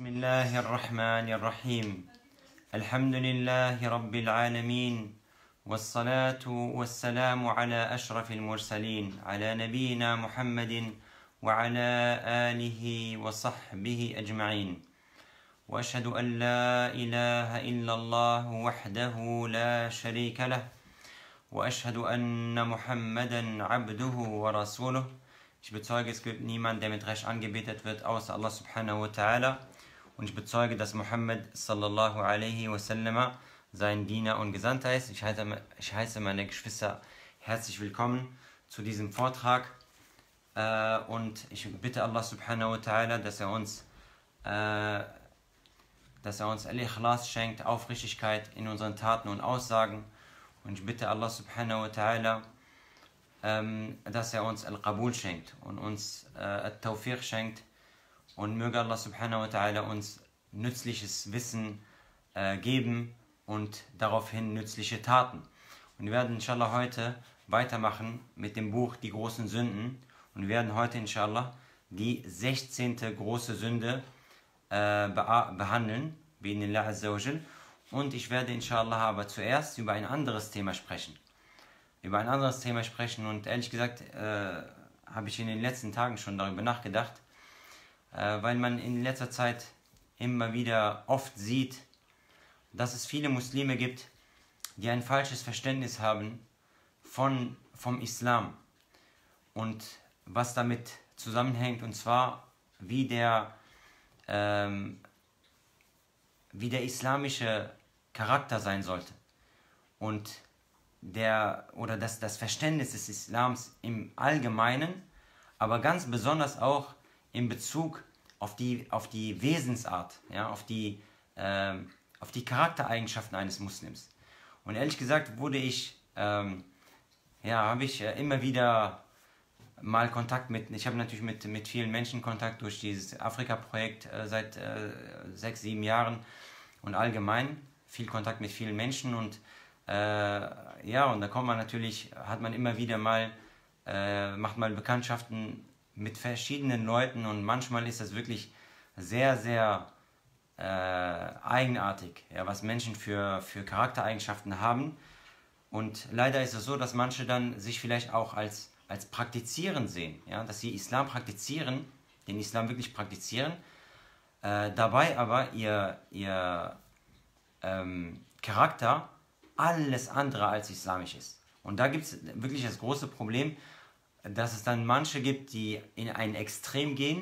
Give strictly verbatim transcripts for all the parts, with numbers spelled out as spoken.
بسم الله الرحمن الرحيم الحمد لله رب العالمين والصلاة والسلام على أشرف المرسلين على نبينا محمد وعلى آله وصحبه أجمعين وأشهد أن لا إله إلا الله وحده لا شريك له وأشهد أن محمدا عبده ورسوله. Ich bezeuge, es gibt niemanden, der mit Recht angebetet wird, außer Allah subhanahu wa ta'ala. Und ich bezeuge, dass Muhammad sallallahu alaihi wasallam sein Diener und Gesandter ist. Ich heiße, ich heiße meine Geschwister herzlich willkommen zu diesem Vortrag. Und ich bitte Allah subhanahu wa ta'ala, dass er uns, dass er uns Al-Ikhlas schenkt, Aufrichtigkeit in unseren Taten und Aussagen. Und ich bitte Allah subhanahu wa ta'ala, dass er uns Al-Qabul schenkt und uns äh, Al-Tawfiq schenkt, und möge Allah subhanahu wa ta'ala uns nützliches Wissen äh, geben und daraufhin nützliche Taten. Und wir werden inshallah heute weitermachen mit dem Buch Die großen Sünden, und wir werden heute inshallah die sechzehnte große Sünde äh, behandeln, bi'idhnillah azza wa jal. Und ich werde inshallah aber zuerst über ein anderes Thema sprechen. über ein anderes Thema sprechen und ehrlich gesagt äh, habe ich in den letzten Tagen schon darüber nachgedacht, äh, weil man in letzter Zeit immer wieder oft sieht, dass es viele Muslime gibt, die ein falsches Verständnis haben von, vom Islam und was damit zusammenhängt, und zwar wie der, ähm, wie der islamische Charakter sein sollte und Der, oder das, das Verständnis des Islams im Allgemeinen, aber ganz besonders auch in Bezug auf die, auf die Wesensart, ja, auf, die, ähm, auf die Charaktereigenschaften eines Muslims. Und ehrlich gesagt wurde ich, ähm, ja, habe ich äh, immer wieder mal Kontakt mit, ich habe natürlich mit, mit vielen Menschen Kontakt durch dieses Afrika-Projekt äh, seit äh, sechs, sieben Jahren und allgemein viel Kontakt mit vielen Menschen, und ja, und da kommt man natürlich, hat man immer wieder mal, äh, macht mal Bekanntschaften mit verschiedenen Leuten, und manchmal ist das wirklich sehr, sehr äh, eigenartig, ja, was Menschen für, für Charaktereigenschaften haben. Und leider ist es so, dass manche dann sich vielleicht auch als, als praktizieren sehen, ja, dass sie Islam praktizieren, den Islam wirklich praktizieren, äh, dabei aber ihr, ihr ähm, Charakter alles andere als islamisch ist. Und da gibt es wirklich das große Problem, dass es dann manche gibt, die in ein Extrem gehen,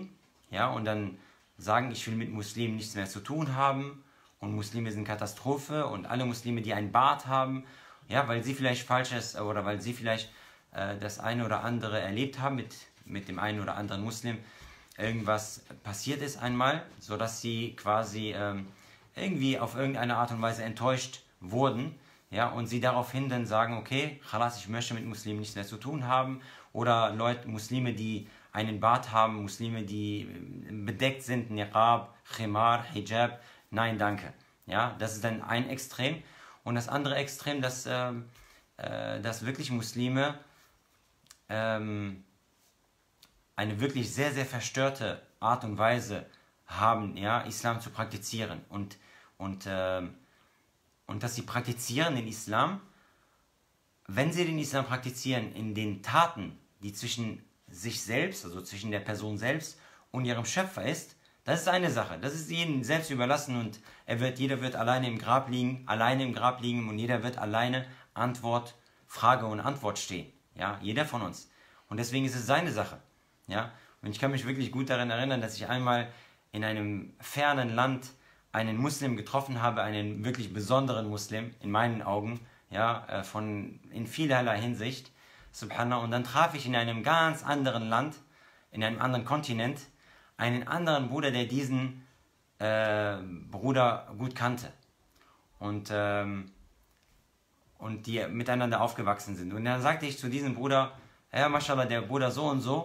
ja, und dann sagen, ich will mit Muslimen nichts mehr zu tun haben und Muslime sind Katastrophe und alle Muslime, die einen Bart haben, ja, weil sie vielleicht falsches oder weil sie vielleicht äh, das eine oder andere erlebt haben mit, mit dem einen oder anderen Muslim, irgendwas passiert ist einmal, sodass sie quasi ähm, irgendwie auf irgendeine Art und Weise enttäuscht wurden. Ja, und sie daraufhin dann sagen, okay, Khalas, ich möchte mit Muslimen nichts mehr zu tun haben. Oder Leute, Muslime, die einen Bart haben, Muslime, die bedeckt sind, Niqab, Khimar, Hijab, nein, danke. Ja, das ist dann ein Extrem. Und das andere Extrem, dass, äh, äh, dass wirklich Muslime ähm, eine wirklich sehr, sehr verstörte Art und Weise haben, ja, Islam zu praktizieren. Und, und äh, Und dass sie praktizieren den Islam, wenn sie den Islam praktizieren, in den Taten, die zwischen sich selbst, also zwischen der Person selbst und ihrem Schöpfer ist, das ist eine Sache. Das ist jedem selbst überlassen, und er wird, jeder wird alleine im Grab liegen, alleine im Grab liegen und jeder wird alleine Antwort, Frage und Antwort stehen. Ja, jeder von uns. Und deswegen ist es seine Sache. Ja, und ich kann mich wirklich gut daran erinnern, dass ich einmal in einem fernen Land einen Muslim getroffen habe, einen wirklich besonderen Muslim, in meinen Augen, ja, von, in vielerlei Hinsicht, subhanallah, und dann traf ich in einem ganz anderen Land, in einem anderen Kontinent, einen anderen Bruder, der diesen äh, Bruder gut kannte und, ähm, und die miteinander aufgewachsen sind. Und dann sagte ich zu diesem Bruder, ja, mashallah, der Bruder so und so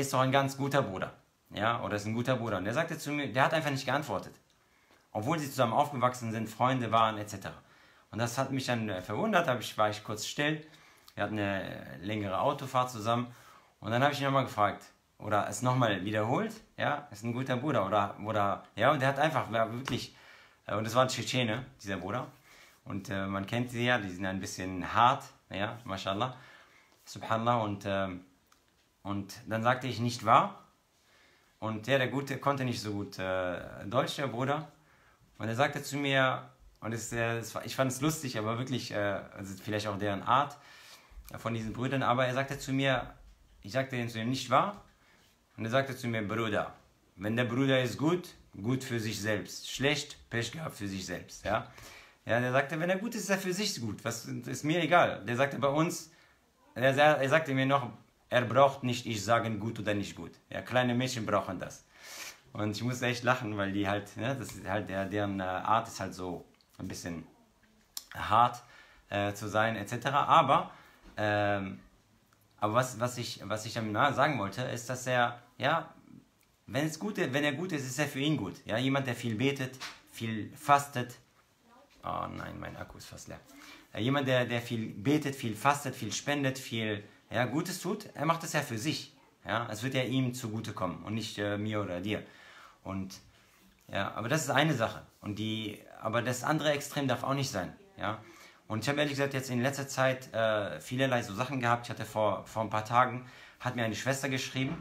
ist doch ein ganz guter Bruder, ja, oder ist ein guter Bruder. Und der sagte zu mir, der hat einfach nicht geantwortet. Obwohl sie zusammen aufgewachsen sind, Freunde waren, et cetera. Und das hat mich dann verwundert, da war ich kurz still. Wir hatten eine längere Autofahrt zusammen. Und dann habe ich ihn nochmal gefragt, oder es nochmal wiederholt, ja, ist ein guter Bruder, oder, oder, ja, und der hat einfach, war wirklich, äh, und das war ein Tschetschene, dieser Bruder, und äh, man kennt sie ja, die sind ein bisschen hart, ja, mashallah, subhanallah, und, äh, und dann sagte ich, nicht wahr, und ja, der Gute konnte nicht so gut äh, Deutsch, der Bruder, und er sagte zu mir, und es, äh, es, ich fand es lustig, aber wirklich, äh, also vielleicht auch deren Art, von diesen Brüdern, aber er sagte zu mir, ich sagte ihm zu ihm, nicht wahr? Und er sagte zu mir, Bruder, wenn der Bruder ist gut, gut für sich selbst, schlecht, Pech gehabt für sich selbst, ja? Ja, er sagte, wenn er gut ist, ist er für sich gut, was, ist mir egal. Der sagte bei uns, er, er sagte mir noch, er braucht nicht, ich sagen gut oder nicht gut, ja, kleine Mädchen brauchen das. Und ich musste echt lachen, weil die halt, ne, das ist halt, der, deren Art ist halt so ein bisschen hart äh, zu sein, et cetera, aber Ähm, aber was, was, ich, was ich damit sagen wollte, ist, dass er, ja, wenn, es gut ist, wenn er gut ist, ist er für ihn gut. Ja, jemand, der viel betet, viel fastet. Oh nein, mein Akku ist fast leer. Äh, jemand, der, der viel betet, viel fastet, viel spendet, viel ja, Gutes tut, er macht das ja für sich. Ja, es wird ja ihm zugutekommen und nicht äh, mir oder dir. Und, ja, aber das ist eine Sache. Und die, aber das andere Extrem darf auch nicht sein. Ja. Und ich habe ehrlich gesagt jetzt in letzter Zeit äh, vielerlei so Sachen gehabt. Ich hatte vor, vor ein paar Tagen, hat mir eine Schwester geschrieben.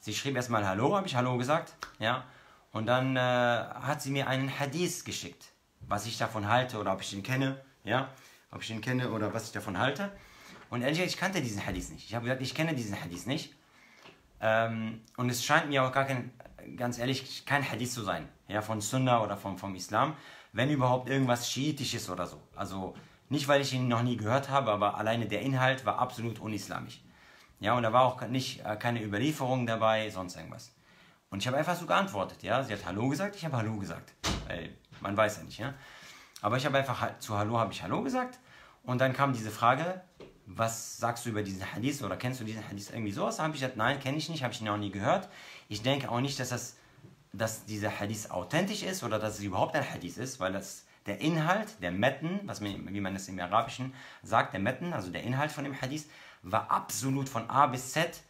Sie schrieb erstmal Hallo, habe ich Hallo gesagt. Ja? Und dann äh, hat sie mir einen Hadith geschickt, was ich davon halte oder ob ich ihn kenne. Ja? Ob ich ihn kenne oder was ich davon halte. Und ehrlich gesagt, ich kannte diesen Hadith nicht. Ich habe gesagt, ich kenne diesen Hadith nicht. Ähm, und es scheint mir auch gar kein, ganz ehrlich, kein Hadith zu sein. Ja? Von Sunnah oder vom, vom Islam. Wenn überhaupt irgendwas Schiitisches oder so. Also... Nicht, weil ich ihn noch nie gehört habe, aber alleine der Inhalt war absolut unislamisch. Ja, und da war auch nicht, keine Überlieferung dabei, sonst irgendwas. Und ich habe einfach so geantwortet, ja. Sie hat Hallo gesagt, ich habe Hallo gesagt. Weil man weiß ja nicht, ja. Aber ich habe einfach, zu Hallo habe ich Hallo gesagt. Und dann kam diese Frage, was sagst du über diesen Hadith oder kennst du diesen Hadith irgendwie sowas? Da habe ich gesagt, nein, kenne ich nicht, habe ich ihn auch nie gehört. Ich denke auch nicht, dass, das, dass dieser Hadith authentisch ist oder dass es überhaupt ein Hadith ist, weil das... Der Inhalt, der Metten, was man, wie man es im Arabischen sagt, der Metten, also der Inhalt von dem Hadith, war absolut von A bis Z,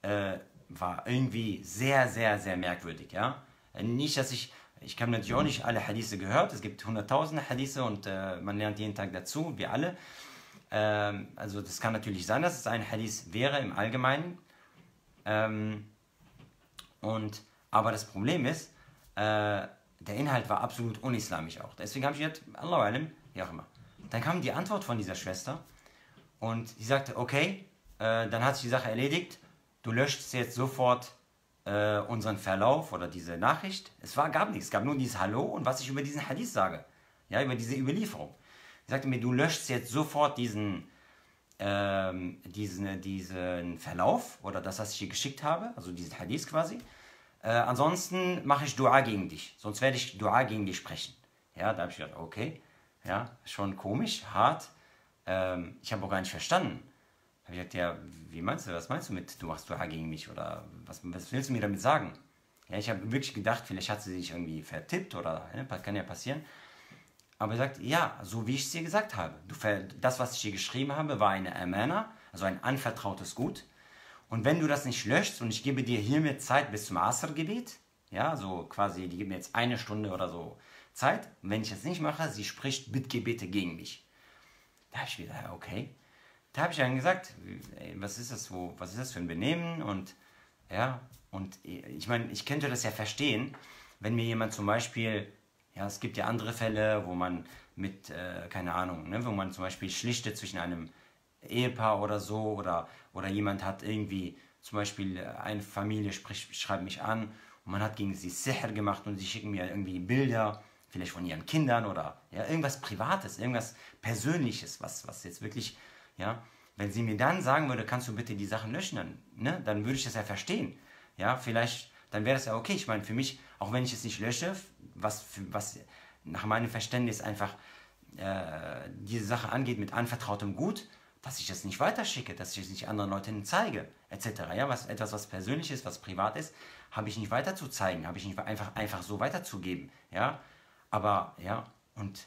äh, war irgendwie sehr, sehr, sehr merkwürdig. Ja? Nicht, dass ich, ich habe natürlich auch nicht alle Hadithe gehört, es gibt hunderttausende Hadithe und äh, man lernt jeden Tag dazu, wir alle. Ähm, also das kann natürlich sein, dass es ein Hadith wäre im Allgemeinen. Ähm, und, aber das Problem ist, äh, der Inhalt war absolut unislamisch auch. Deswegen habe ich gesagt, Allahu alam, ja immer. Dann kam die Antwort von dieser Schwester und sie sagte, okay, äh, dann hat sich die Sache erledigt, du löscht jetzt sofort äh, unseren Verlauf oder diese Nachricht. Es war, gab nichts, es gab nur dieses Hallo und was ich über diesen Hadith sage, ja, über diese Überlieferung. Sie sagte mir, du löscht jetzt sofort diesen, ähm, diesen, diesen Verlauf oder das, was ich dir geschickt habe, also diesen Hadith quasi. Äh, ansonsten mache ich Dua gegen dich, sonst werde ich Dua gegen dich sprechen. Ja, da habe ich gedacht, okay, ja, schon komisch, hart. Ähm, ich habe auch gar nicht verstanden. Da habe ich gesagt, ja, wie meinst du, was meinst du mit, du machst Dua gegen mich oder was, was willst du mir damit sagen? Ja, ich habe wirklich gedacht, vielleicht hat sie sich irgendwie vertippt oder, ne, kann ja passieren. Aber sie sagt, ja, so wie ich es dir gesagt habe. Du, das, was ich dir geschrieben habe, war eine Amana, also ein anvertrautes Gut. Und wenn du das nicht löschst und ich gebe dir hiermit Zeit bis zum Asr-Gebet, ja, so quasi, die geben mir jetzt eine Stunde oder so Zeit, und wenn ich das nicht mache, sie spricht Bittgebete gegen mich. Da habe ich gedacht, okay. Da habe ich dann gesagt, ey, was ist das, wo, was ist das für ein Benehmen? Und ja, und ich meine, ich könnte das ja verstehen, wenn mir jemand zum Beispiel, ja, es gibt ja andere Fälle, wo man mit, äh, keine Ahnung, ne, wo man zum Beispiel schlichtet zwischen einem Ehepaar oder so, oder, oder jemand hat irgendwie, zum Beispiel eine Familie spricht, schreibt mich an und man hat gegen sie Sihr gemacht und sie schicken mir irgendwie Bilder, vielleicht von ihren Kindern oder ja, irgendwas Privates, irgendwas Persönliches, was, was jetzt wirklich, ja, wenn sie mir dann sagen würde, kannst du bitte die Sachen löschen, dann, ne, dann würde ich das ja verstehen, ja, vielleicht, dann wäre das ja okay, ich meine, für mich, auch wenn ich es nicht lösche, was, was nach meinem Verständnis einfach äh, diese Sache angeht mit anvertrautem Gut, dass ich das nicht weiterschicke, dass ich es nicht anderen Leuten zeige, et cetera. Ja, was, etwas, was persönlich ist, was privat ist, habe ich nicht weiter zu zeigen, habe ich nicht einfach, einfach so weiterzugeben. Ja? Aber, ja, und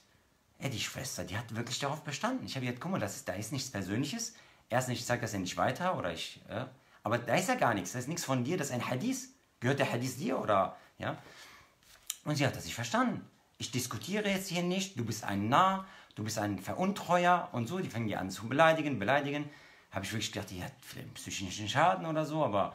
ey, die Schwester, die hat wirklich darauf bestanden. Ich habe gesagt, guck mal, das ist, da ist nichts Persönliches. Erstens, ich zeige das ja nicht weiter oder ich, äh, Aber da ist ja gar nichts, da ist nichts von dir, das ist ein Hadith. Gehört der Hadith dir oder, ja? Und sie hat das nicht verstanden. Ich diskutiere jetzt hier nicht, du bist ein Narr, du bist ein Veruntreuer und so. Die fangen die an zu beleidigen, beleidigen. Habe ich wirklich gedacht, die hat vielleicht einen psychischen Schaden oder so, aber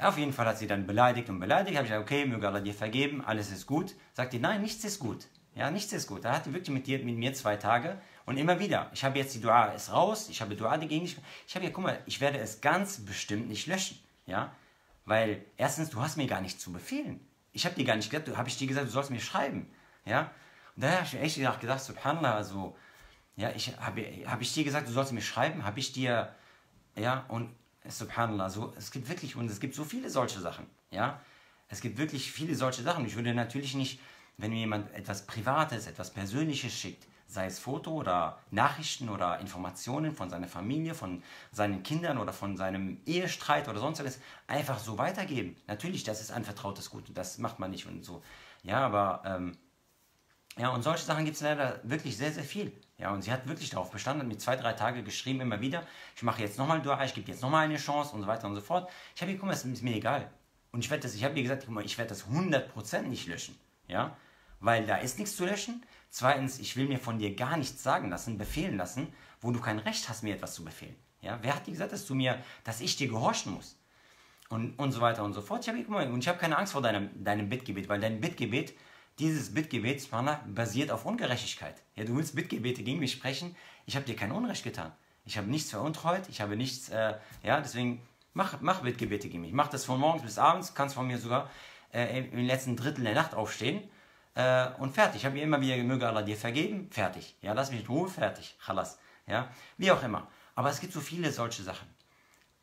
ja, auf jeden Fall hat sie dann beleidigt und beleidigt. Habe ich gesagt, okay, möge Allah dir vergeben, alles ist gut. Sagt die, nein, nichts ist gut. Ja, nichts ist gut. Da hatte wirklich mit, dir, mit mir zwei Tage und immer wieder. Ich habe jetzt die Dua, ist raus, ich habe Dua dagegen nicht. Ich habe ja, guck mal, ich werde es ganz bestimmt nicht löschen, ja. Weil erstens, du hast mir gar nichts zu befehlen. Ich habe dir gar nicht gesagt, du, habe ich dir gesagt, du sollst mir schreiben, ja. Und da habe ich echt gedacht, subhanallah, also, ja, ich, habe hab ich dir gesagt, du sollst mir schreiben, habe ich dir, ja, und subhanallah, so, es gibt wirklich, und es gibt so viele solche Sachen, ja. Es gibt wirklich viele solche Sachen. Ich würde natürlich nicht, wenn mir jemand etwas Privates, etwas Persönliches schickt, sei es Foto oder Nachrichten oder Informationen von seiner Familie, von seinen Kindern oder von seinem Ehestreit oder sonst was, einfach so weitergeben. Natürlich, das ist anvertrautes Gut und das macht man nicht und so. Ja, aber, ähm, ja, und solche Sachen gibt es leider wirklich sehr, sehr viel. Ja, und sie hat wirklich darauf bestanden, hat mir zwei, drei Tage geschrieben, immer wieder, ich mache jetzt nochmal Dua, ich gebe jetzt nochmal eine Chance und so weiter und so fort. Ich habe ihr, guck mal, es ist mir egal. Und ich werde das, ich habe ihr gesagt, guck mal, ich werde das hundert Prozent nicht löschen, ja, weil da ist nichts zu löschen. Zweitens, ich will mir von dir gar nichts sagen lassen, befehlen lassen, wo du kein Recht hast, mir etwas zu befehlen. Ja? Wer hat dir gesagt, dass du mir, dass ich dir gehorchen muss? Und, und so weiter und so fort. Ich hab, und ich habe keine Angst vor deinem, deinem Bittgebet, weil dein Bittgebet, dieses Bittgebet, basiert auf Ungerechtigkeit. Ja, du willst Bittgebete gegen mich sprechen, ich habe dir kein Unrecht getan. Ich habe nichts veruntreut, ich habe nichts, äh, ja, deswegen mach, mach Bittgebete gegen mich. Mach das von morgens bis abends, kannst von mir sogar äh, im letzten Drittel der Nacht aufstehen. Äh, und fertig. Ich habe mir immer wieder, möge Allah dir vergeben, fertig. Ja, lass mich in Ruhe, fertig. Chalas. Ja, wie auch immer. Aber es gibt so viele solche Sachen.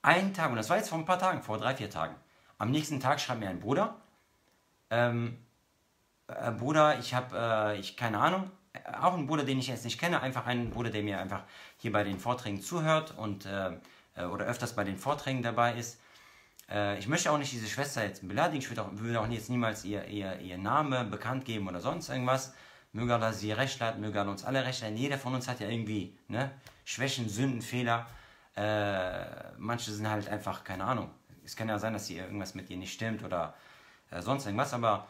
Einen Tag, und das war jetzt vor ein paar Tagen, vor drei, vier Tagen. Am nächsten Tag schreibt mir ein Bruder, ähm, äh, Bruder, ich habe, äh, ich, keine Ahnung, äh, auch ein Bruder, den ich jetzt nicht kenne, einfach einen Bruder, der mir einfach hier bei den Vorträgen zuhört und, äh, äh, oder öfters bei den Vorträgen dabei ist. Ich möchte auch nicht diese Schwester jetzt beleidigen, ich würde auch, würde auch jetzt niemals ihr, ihr, ihr Name bekannt geben oder sonst irgendwas. Möge Allah sie recht leiten, möge Allah uns alle recht leiten. Jeder von uns hat ja irgendwie, ne, Schwächen, Sünden, Fehler. Äh, manche sind halt einfach, keine Ahnung, es kann ja sein, dass hier irgendwas mit ihr nicht stimmt oder äh, sonst irgendwas, aber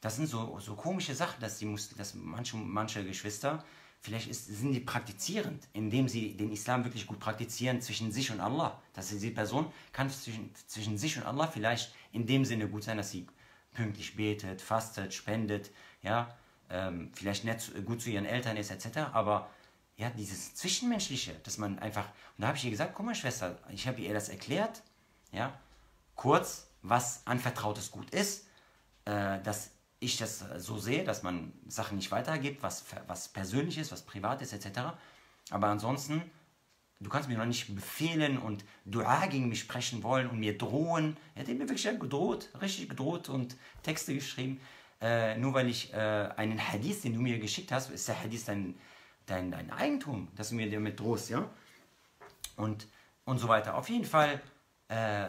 das sind so, so komische Sachen, dass, die, dass manche, manche Geschwister, vielleicht ist, sind die praktizierend, indem sie den Islam wirklich gut praktizieren zwischen sich und Allah. Dass diese Person kann zwischen, zwischen sich und Allah vielleicht in dem Sinne gut sein, dass sie pünktlich betet, fastet, spendet, ja, ähm, vielleicht nett, gut zu ihren Eltern ist, et cetera. Aber ja, dieses Zwischenmenschliche, dass man einfach, und da habe ich ihr gesagt, guck mal Schwester, ich habe ihr das erklärt, ja, kurz, was anvertrautes Gut ist, äh, dass ich das so sehe, dass man Sachen nicht weitergibt, was, was persönlich ist, was privat ist, et cetera. Aber ansonsten, du kannst mir noch nicht befehlen und Dua gegen mich sprechen wollen und mir drohen. Er hat mir wirklich gedroht, richtig gedroht und Texte geschrieben, äh, nur weil ich äh, einen Hadith, den du mir geschickt hast, ist der Hadith dein, dein, dein Eigentum, dass du mir damit drohst, ja? Und, und so weiter. Auf jeden Fall, äh,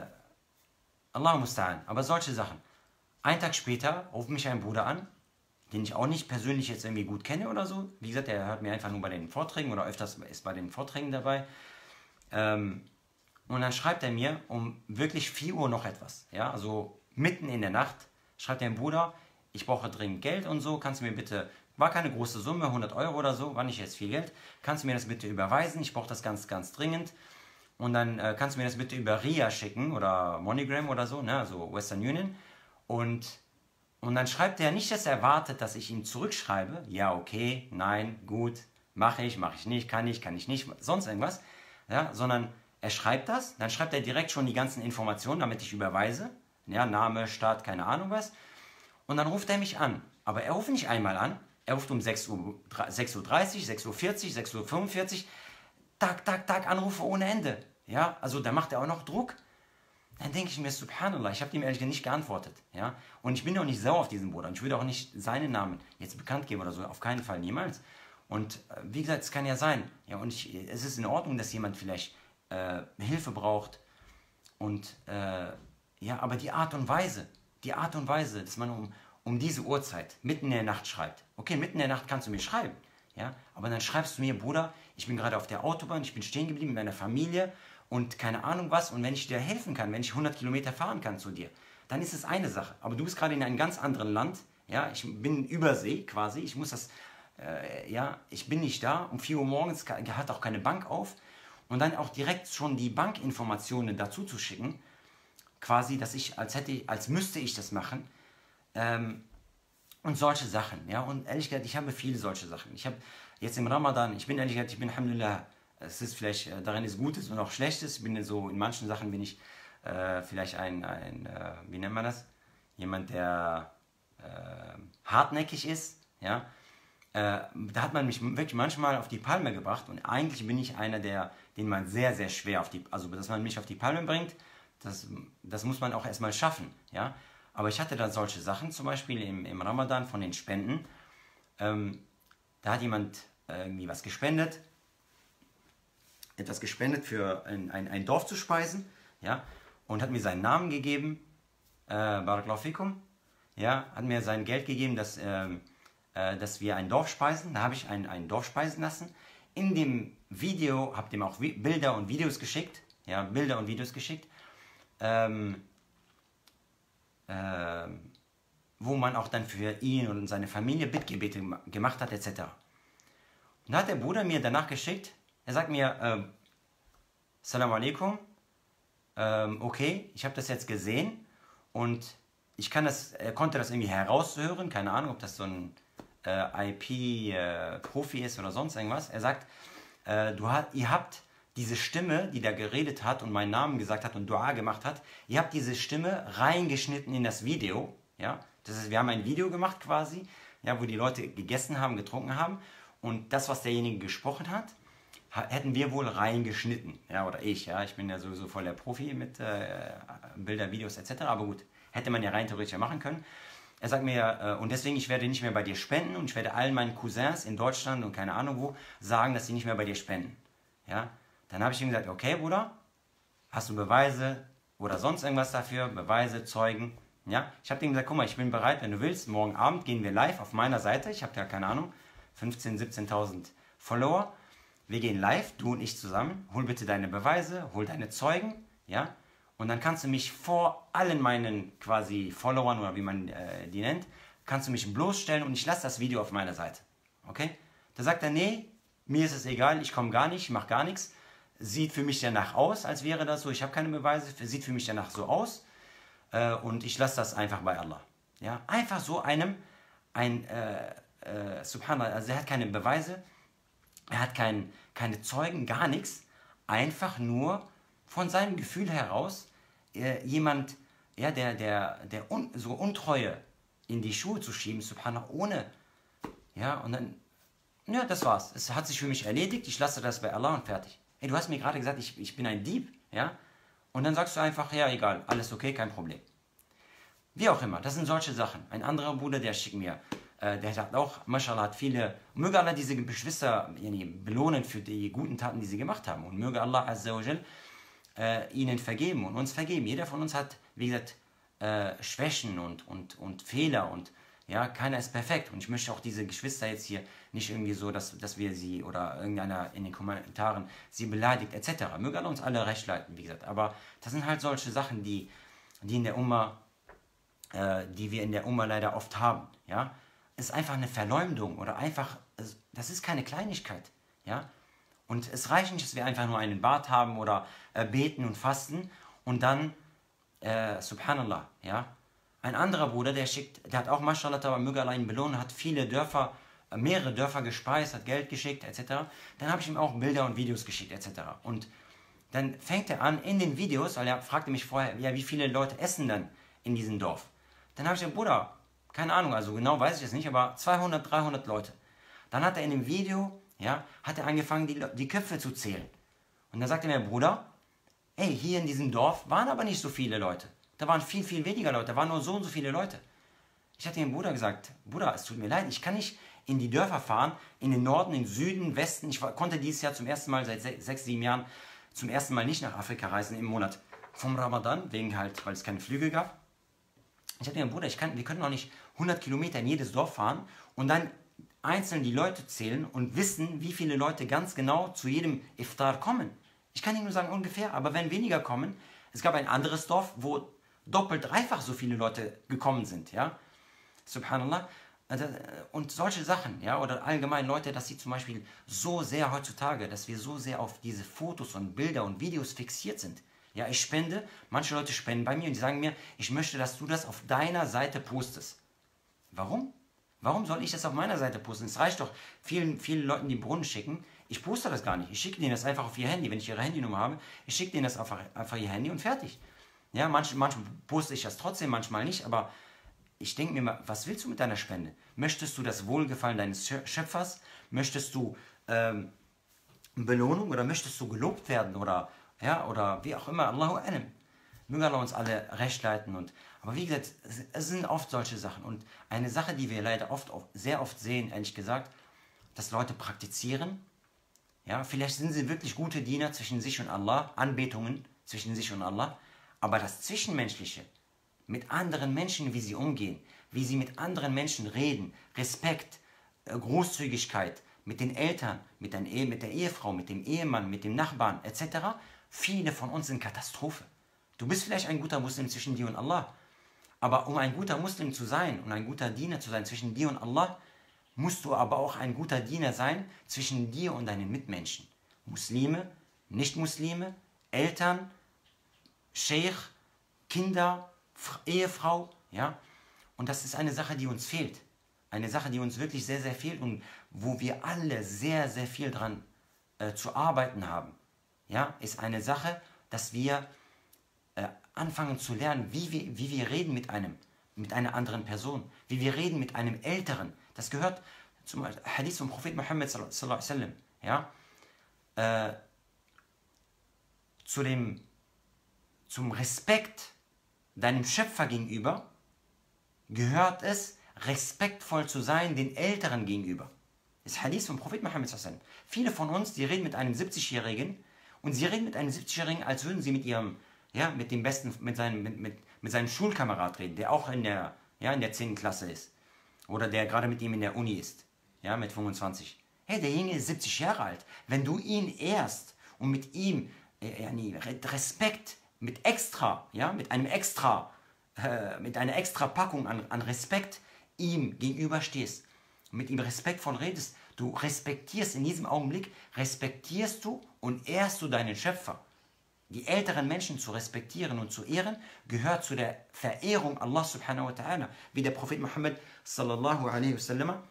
Allahu Musta'an, aber solche Sachen. Einen Tag später ruft mich ein Bruder an, den ich auch nicht persönlich jetzt irgendwie gut kenne oder so. Wie gesagt, der hört mir einfach nur bei den Vorträgen oder öfters ist bei den Vorträgen dabei. Ähm, und dann schreibt er mir um wirklich vier Uhr noch etwas. Ja, also mitten in der Nacht schreibt er ein Bruder, ich brauche dringend Geld und so, kannst du mir bitte, war keine große Summe, hundert Euro oder so, war nicht jetzt viel Geld, kannst du mir das bitte überweisen, ich brauche das ganz, ganz dringend. Und dann äh, kannst du mir das bitte über R I A schicken oder MoneyGram oder so, ne, also Western Union. Und, und dann schreibt er nicht, dass er erwartet, dass ich ihm zurückschreibe. Ja, okay, nein, gut, mache ich, mache ich nicht, kann ich, kann ich nicht, sonst irgendwas. Ja, sondern er schreibt das, dann schreibt er direkt schon die ganzen Informationen, damit ich überweise. Ja, Name, Staat, keine Ahnung was. Und dann ruft er mich an. Aber er ruft nicht einmal an. Er ruft um sechs Uhr, sechs Uhr dreißig, sechs Uhr vierzig, sechs Uhr fünfundvierzig. Tag, Tag, Tag, Anrufe ohne Ende. Ja, also da macht er auch noch Druck. Dann denke ich mir, subhanallah, ich habe ihm ehrlich gesagt nicht geantwortet. Ja? Und ich bin auch nicht sauer auf diesen Bruder. Und ich würde auch nicht seinen Namen jetzt bekannt geben oder so. Auf keinen Fall, niemals. Und äh, wie gesagt, es kann ja sein. Ja, und ich, es ist in Ordnung, dass jemand vielleicht äh, Hilfe braucht. Und äh, ja, aber die Art und Weise, die Art und Weise, dass man um, um diese Uhrzeit mitten in der Nacht schreibt. Okay, mitten in der Nacht kannst du mir schreiben. Ja? Aber dann schreibst du mir, Bruder, ich bin gerade auf der Autobahn, ich bin stehen geblieben mit meiner Familie. und keine Ahnung was, und wenn ich dir helfen kann, wenn ich hundert Kilometer fahren kann zu dir, dann ist es eine Sache. Aber du bist gerade in einem ganz anderen Land, ja, ich bin übersee quasi, ich muss das, äh, ja, ich bin nicht da, um vier Uhr morgens hat auch keine Bank auf, und dann auch direkt schon die Bankinformationen dazu zu schicken, quasi, dass ich, als hätte, als müsste ich das machen, ähm, und solche Sachen, ja, und ehrlich gesagt, ich habe viele solche Sachen. Ich habe jetzt im Ramadan, ich bin ehrlich gesagt, ich bin Alhamdulillah, es ist vielleicht, darin ist Gutes und auch Schlechtes, ich bin so, in manchen Sachen bin ich äh, vielleicht ein, ein äh, wie nennt man das, jemand, der äh, hartnäckig ist, ja, äh, da hat man mich wirklich manchmal auf die Palme gebracht, und eigentlich bin ich einer, der, den man sehr, sehr schwer auf die, also, dass man mich auf die Palme bringt, das, das muss man auch erstmal schaffen, ja. Aber ich hatte da solche Sachen, zum Beispiel im, im Ramadan von den Spenden. Ähm, da hat jemand äh, irgendwie was gespendet, etwas gespendet für ein, ein, ein Dorf zu speisen, ja, und hat mir seinen Namen gegeben, äh, Barakallahu fikum, ja, hat mir sein Geld gegeben, dass, äh, äh, dass wir ein Dorf speisen. Da habe ich ein, ein Dorf speisen lassen. In dem Video, habe dem auch Vi- Bilder und Videos geschickt, ja, Bilder und Videos geschickt, ähm, Äh, wo man auch dann für ihn und seine Familie Bittgebete gemacht hat, et cetera. Und da hat der Bruder mir danach geschickt, er sagt mir, ähm, Assalamu alaikum, ähm, okay, ich habe das jetzt gesehen und ich kann das, er konnte das irgendwie heraushören, keine Ahnung, ob das so ein äh, I P-Profi äh, ist oder sonst irgendwas. Er sagt, äh, du hat, ihr habt diese Stimme, die da geredet hat und meinen Namen gesagt hat und Dua gemacht hat, ihr habt diese Stimme reingeschnitten in das Video, ja, das ist, wir haben ein Video gemacht quasi, ja, wo die Leute gegessen haben, getrunken haben, und das, was derjenige gesprochen hat, hätten wir wohl reingeschnitten, ja, oder ich, ja, ich bin ja sowieso voll der Profi mit äh, Bilder, Videos et cetera, aber gut, hätte man ja rein theoretisch machen können. Er sagt mir, äh, und deswegen, ich werde nicht mehr bei dir spenden, und ich werde allen meinen Cousins in Deutschland und keine Ahnung wo sagen, dass sie nicht mehr bei dir spenden, ja. Dann habe ich ihm gesagt, okay, Bruder, hast du Beweise oder sonst irgendwas dafür? Beweise, Zeugen, ja? Ich habe ihm gesagt, guck mal, ich bin bereit, wenn du willst, morgen Abend gehen wir live auf meiner Seite. Ich habe ja, keine Ahnung, fünfzehntausend, siebzehntausend Follower. Wir gehen live, du und ich zusammen. Hol bitte deine Beweise, hol deine Zeugen, ja? Und dann kannst du mich vor allen meinen quasi Followern oder wie man äh, die nennt, kannst du mich bloßstellen, und ich lasse das Video auf meiner Seite, okay? Da sagt er, nee, mir ist es egal, ich komme gar nicht, ich mache gar nichts. Sieht für mich danach aus, als wäre das so, ich habe keine Beweise, sieht für mich danach so aus, äh, und ich lasse das einfach bei Allah. Ja? Einfach so einem, ein, äh, äh, Subhanallah, also er hat keine Beweise, er hat kein, keine Zeugen, gar nichts, einfach nur von seinem Gefühl heraus, äh, jemand, ja, der, der, der un, so Untreue in die Schuhe zu schieben, Subhanallah, ohne, ja, und dann, ja, das war's, es hat sich für mich erledigt, ich lasse das bei Allah und fertig. Ey, du hast mir gerade gesagt, ich, ich bin ein Dieb, ja? Und dann sagst du einfach, ja, egal, alles okay, kein Problem. Wie auch immer, das sind solche Sachen. Ein anderer Bruder, der schickt mir, äh, der sagt auch, Mashallah, hat viele, möge Allah diese Geschwister yani, belohnen für die guten Taten, die sie gemacht haben. Und möge Allah Azza wa Jal äh, ihnen vergeben und uns vergeben. Jeder von uns hat, wie gesagt, äh, Schwächen und, und, und Fehler, und ja, keiner ist perfekt. Und ich möchte auch diese Geschwister jetzt hier nicht irgendwie so, dass, dass wir sie oder irgendeiner in den Kommentaren sie beleidigt et cetera. Möge Allah uns alle recht leiten, wie gesagt. Aber das sind halt solche Sachen, die, die in der Umma, äh, die wir in der Umma leider oft haben. Ja, es ist einfach eine Verleumdung oder einfach, das ist keine Kleinigkeit. Ja, und es reicht nicht, dass wir einfach nur einen Bart haben oder äh, beten und fasten und dann, äh, Subhanallah, ja. Ein anderer Bruder, der schickt, der hat auch Mashallah, aber möge Allah ihn belohnen, hat viele Dörfer, mehrere Dörfer gespeist, hat Geld geschickt, et cetera. Dann habe ich ihm auch Bilder und Videos geschickt, et cetera. Und dann fängt er an, in den Videos, weil er fragte mich vorher, ja, wie viele Leute essen dann in diesem Dorf? Dann habe ich gesagt, Bruder, keine Ahnung, also genau weiß ich es nicht, aber zweihundert, dreihundert Leute. Dann hat er in dem Video, ja, hat er angefangen, die, die Köpfe zu zählen. Und dann sagte mir, Bruder, ey, hier in diesem Dorf waren aber nicht so viele Leute. Da waren viel, viel weniger Leute, da waren nur so und so viele Leute. Ich hatte dem Bruder gesagt, Bruder, es tut mir leid, ich kann nicht in die Dörfer fahren, in den Norden, in den Süden, Westen. Ich war, konnte dieses Jahr zum ersten Mal, seit sechs, sechs, sieben Jahren, zum ersten Mal nicht nach Afrika reisen im Monat vom Ramadan, wegen halt, weil es keine Flüge gab. Ich hatte dem Bruder, ich kann, wir können doch nicht hundert Kilometer in jedes Dorf fahren und dann einzeln die Leute zählen und wissen, wie viele Leute ganz genau zu jedem Iftar kommen. Ich kann Ihnen nur sagen, ungefähr, aber wenn weniger kommen, es gab ein anderes Dorf, wo doppelt, dreifach so viele Leute gekommen sind, ja, subhanallah, und solche Sachen, ja, oder allgemein Leute, dass sie zum Beispiel so sehr heutzutage, dass wir so sehr auf diese Fotos und Bilder und Videos fixiert sind. Ja, ich spende, manche Leute spenden bei mir und die sagen mir, ich möchte, dass du das auf deiner Seite postest. Warum? Warum soll ich das auf meiner Seite posten? Es reicht doch vielen, vielen Leuten, die den Brunnen schicken. Ich poste das gar nicht. Ich schicke denen das einfach auf ihr Handy, wenn ich ihre Handynummer habe. Ich schicke denen das auf, auf ihr Handy und fertig. Ja, manchmal, manchmal poste ich das trotzdem, manchmal nicht, aber ich denke mir mal, was willst du mit deiner Spende? Möchtest du das Wohlgefallen deines Schöpfers? Möchtest du ähm, Belohnung oder möchtest du gelobt werden oder, ja, oder wie auch immer? Allahu alam. Möge Allah uns alle recht leiten. Und, aber wie gesagt, es sind oft solche Sachen. Und eine Sache, die wir leider oft, sehr oft sehen, ehrlich gesagt, dass Leute praktizieren. Ja, vielleicht sind sie wirklich gute Diener zwischen sich und Allah, Anbetungen zwischen sich und Allah, aber das Zwischenmenschliche, mit anderen Menschen, wie sie umgehen, wie sie mit anderen Menschen reden, Respekt, Großzügigkeit, mit den Eltern, mit der Ehefrau, mit dem Ehemann, mit dem Nachbarn et cetera. Viele von uns sind Katastrophe. Du bist vielleicht ein guter Muslim zwischen dir und Allah, aber um ein guter Muslim zu sein und ein guter Diener zu sein zwischen dir und Allah, musst du aber auch ein guter Diener sein zwischen dir und deinen Mitmenschen. Muslime, Nicht-Muslime, Eltern, Scheich, Kinder, Ehefrau, ja, und das ist eine Sache, die uns fehlt, eine Sache, die uns wirklich sehr, sehr fehlt und wo wir alle sehr, sehr viel dran äh, zu arbeiten haben, ja, ist eine Sache, dass wir äh, anfangen zu lernen, wie wir, wie wir reden mit einem, mit einer anderen Person, wie wir reden mit einem Älteren. Das gehört zum Hadith vom Prophet Muhammad sallallahu alaihi wasallam, ja, äh, zu dem, zum Respekt deinem Schöpfer gegenüber gehört es, respektvoll zu sein den Älteren gegenüber. Das ist Hadith vom Prophet Muhammad sallallahu alaihi wasallam. Viele von uns, die reden mit einem siebzigjährigen und sie reden mit einem siebzigjährigen, als würden sie mit ihrem, ja, mit dem besten, mit seinem, mit, mit, mit seinem Schulkamerad reden, der auch in der, ja, in der zehnten Klasse ist oder der gerade mit ihm in der Uni ist, ja, mit fünfundzwanzig. Hey, der Junge ist siebzig Jahre alt. Wenn du ihn ehrst und mit ihm äh, Respekt mit extra, ja, mit einem extra, äh, mit einer extra Packung an, an Respekt ihm gegenüber stehst, mit ihm respektvoll redest, du respektierst in diesem Augenblick, respektierst du und ehrst du deinen Schöpfer. Die älteren Menschen zu respektieren und zu ehren, gehört zu der Verehrung Allah subhanahu wa ta'ala, wie der Prophet Muhammad sallallahu alaihi wasallam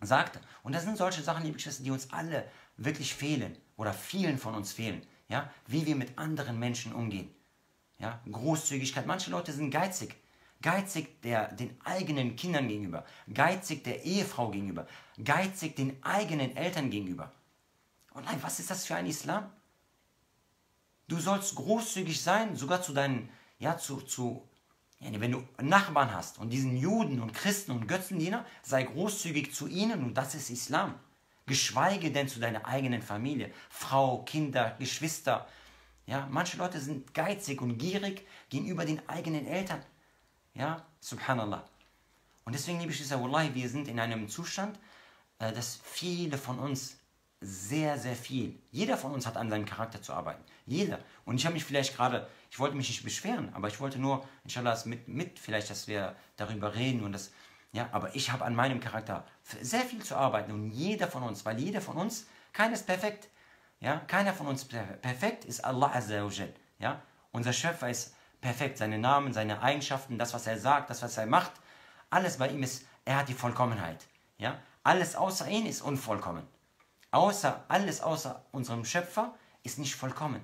sagte. Und das sind solche Sachen, die uns alle wirklich fehlen oder vielen von uns fehlen, ja, wie wir mit anderen Menschen umgehen. Ja, Großzügigkeit. Manche Leute sind geizig. Geizig der, den eigenen Kindern gegenüber. Geizig der Ehefrau gegenüber. Geizig den eigenen Eltern gegenüber. Und nein, was ist das für ein Islam? Du sollst großzügig sein, sogar zu deinen, ja, zu, zu, wenn du Nachbarn hast und diesen Juden und Christen und Götzendiener, sei großzügig zu ihnen und das ist Islam. Geschweige denn zu deiner eigenen Familie, Frau, Kinder, Geschwister. Ja, manche Leute sind geizig und gierig gegenüber den eigenen Eltern. Ja, subhanallah. Und deswegen, liebe Geschwister, wallahi, wir sind in einem Zustand, dass viele von uns sehr, sehr viel, jeder von uns hat an seinem Charakter zu arbeiten. Jeder. Und ich habe mich vielleicht gerade, ich wollte mich nicht beschweren, aber ich wollte nur, inshallah, mit, mit vielleicht, dass wir darüber reden und das. Ja, aber ich habe an meinem Charakter sehr viel zu arbeiten und jeder von uns, weil jeder von uns, keiner ist perfekt, ja, keiner von uns perfekt ist Allah Azza wa Jal, ja, unser Schöpfer ist perfekt, seine Namen, seine Eigenschaften, das was er sagt, das was er macht, alles bei ihm ist, er hat die Vollkommenheit, ja, alles außer ihn ist unvollkommen, außer, alles außer unserem Schöpfer ist nicht vollkommen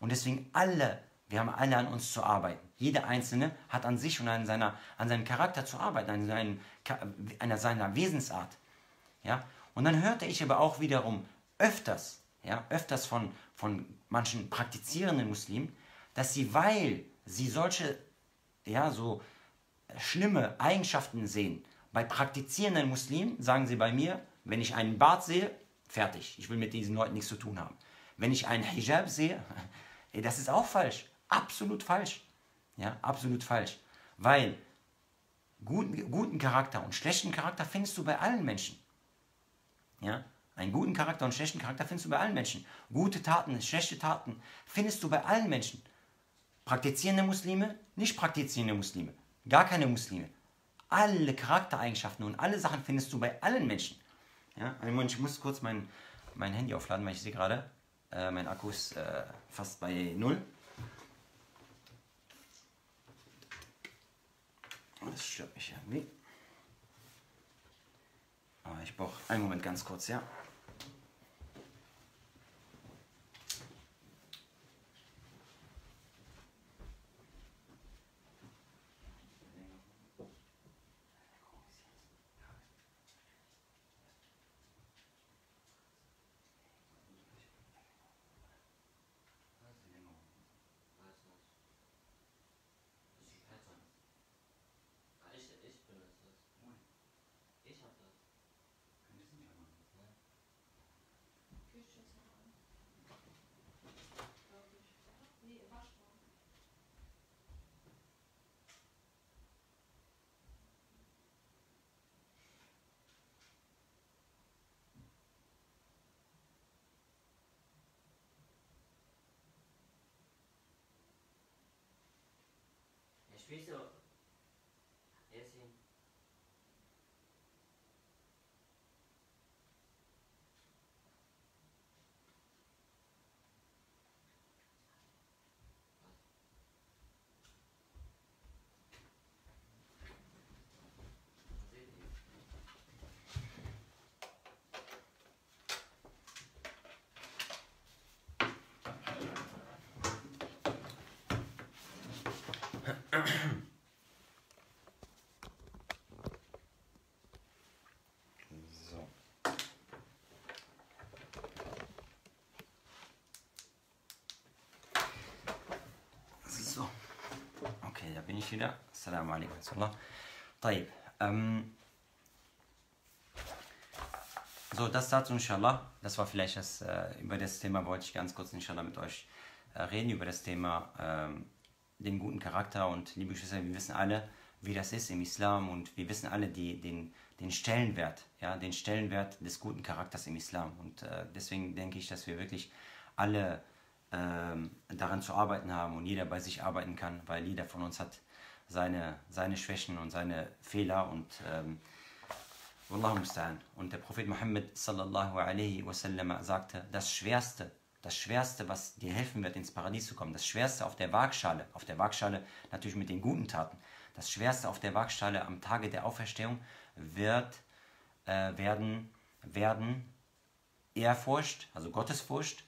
und deswegen alle, wir haben alle an uns zu arbeiten. Jeder Einzelne hat an sich und an, seiner, an seinem Charakter zu arbeiten, an seinen, an seiner Wesensart. Ja? Und dann hörte ich aber auch wiederum öfters, ja, öfters von, von manchen praktizierenden Muslimen, dass sie, weil sie solche, ja, so schlimme Eigenschaften sehen, bei praktizierenden Muslimen sagen sie bei mir, wenn ich einen Bart sehe, fertig, ich will mit diesen Leuten nichts zu tun haben. Wenn ich einen Hijab sehe, das ist auch falsch. Absolut falsch. Ja, absolut falsch. Weil guten, guten Charakter und schlechten Charakter findest du bei allen Menschen. Ja, Einen guten Charakter und einen schlechten Charakter findest du bei allen Menschen. Gute Taten, schlechte Taten findest du bei allen Menschen. Praktizierende Muslime, nicht praktizierende Muslime, gar keine Muslime. Alle Charaktereigenschaften und alle Sachen findest du bei allen Menschen. Ja? Ich muss kurz mein, mein Handy aufladen, weil ich sehe gerade, äh, mein Akku ist äh, fast bei null. Das stört mich irgendwie. Aber ich brauche einen Moment ganz kurz, ja. Spielst du? Jetzt hin. So. So. Okay, da bin ich wieder. Assalamu alaikum. Taib. Ähm, so, das dazu inshallah. Das war vielleicht das, äh, über das Thema wollte ich ganz kurz inshallah mit euch äh, reden, über das Thema ähm, den guten Charakter. Und liebe Geschwister, wir wissen alle, wie das ist im Islam, und wir wissen alle die, den, den Stellenwert, ja, den Stellenwert des guten Charakters im Islam, und äh, deswegen denke ich, dass wir wirklich alle ähm, daran zu arbeiten haben und jeder bei sich arbeiten kann, weil jeder von uns hat seine, seine Schwächen und seine Fehler, und ähm, Wallahu musta'an. Und der Prophet Muhammad sallallahu alaihi wasallam sagte, das Schwerste, Das Schwerste, was dir helfen wird, ins Paradies zu kommen, das Schwerste auf der Waagschale, auf der Waagschale natürlich mit den guten Taten, das Schwerste auf der Waagschale am Tage der Auferstehung wird, äh, werden, werden Ehrfurcht, also Gottesfurcht,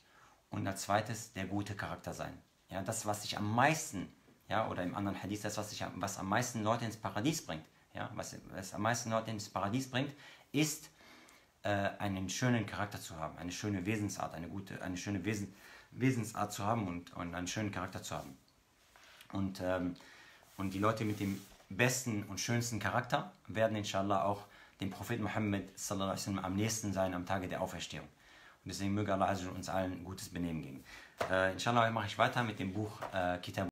und als zweites der gute Charakter sein. Ja, das, was dich am meisten, ja, oder im anderen Hadith, das, was, dich, was am meisten Leute ins Paradies bringt, ja, was, was am meisten Leute ins Paradies bringt, ist, einen schönen Charakter zu haben, eine schöne Wesensart, eine gute, eine schöne Wesen, Wesensart zu haben und, und einen schönen Charakter zu haben. Und, ähm, und die Leute mit dem besten und schönsten Charakter werden inshallah auch dem Propheten Muhammad sallallahu alaihi wasallam am nächsten sein am Tage der Auferstehung. Und deswegen möge Allah uns allen gutes Benehmen geben. Äh, inshallah mache ich weiter mit dem Buch äh, Kitab